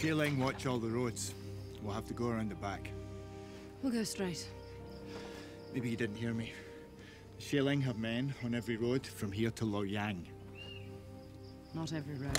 Xie Ling, watch all the roads. We'll have to go around the back. We'll go straight. Maybe you didn't hear me. Xie Ling have men on every road from here to Luoyang. Not every road.